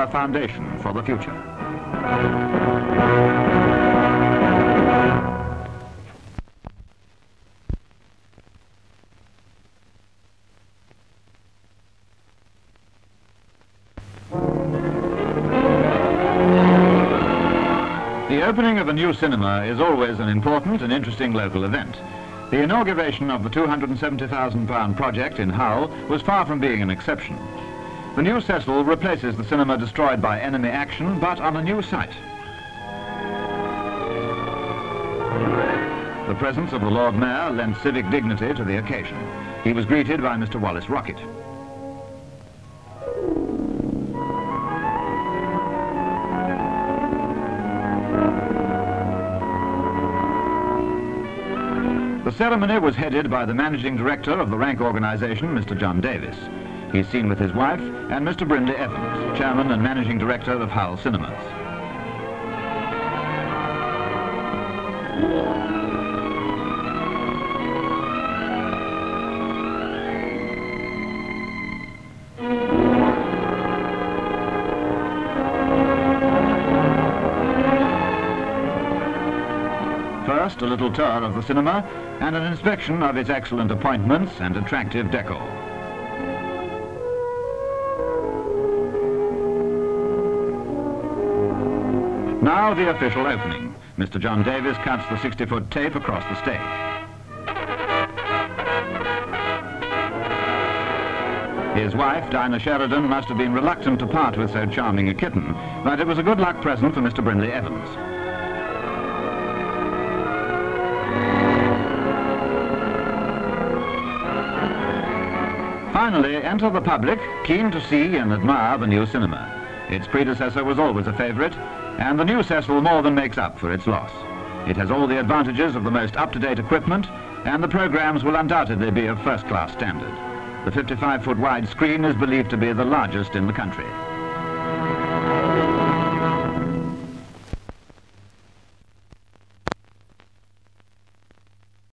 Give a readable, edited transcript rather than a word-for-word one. a foundation for the future. The opening of a new cinema is always an important and interesting local event. The inauguration of the £270,000 project in Hull was far from being an exception. The new Cecil replaces the cinema destroyed by enemy action, but on a new site. The presence of the Lord Mayor lent civic dignity to the occasion. He was greeted by Mr. Wallace Rockett. The ceremony was headed by the managing director of the Rank Organisation, Mr. John Davis. He's seen with his wife and Mr. Brindley Evans, chairman and managing director of Hull Cinemas. First, a little tour of the cinema and an inspection of its excellent appointments and attractive decor. Now the official opening. Mr. John Davis cuts the 60-foot tape across the stage. His wife, Dinah Sheridan, must have been reluctant to part with so charming a kitten, but it was a good luck present for Mr. Brindley Evans. Finally, enter the public, keen to see and admire the new cinema. Its predecessor was always a favourite, and the new Cecil more than makes up for its loss. It has all the advantages of the most up-to-date equipment, and the programmes will undoubtedly be of first-class standard. The 55-foot wide screen is believed to be the largest in the country.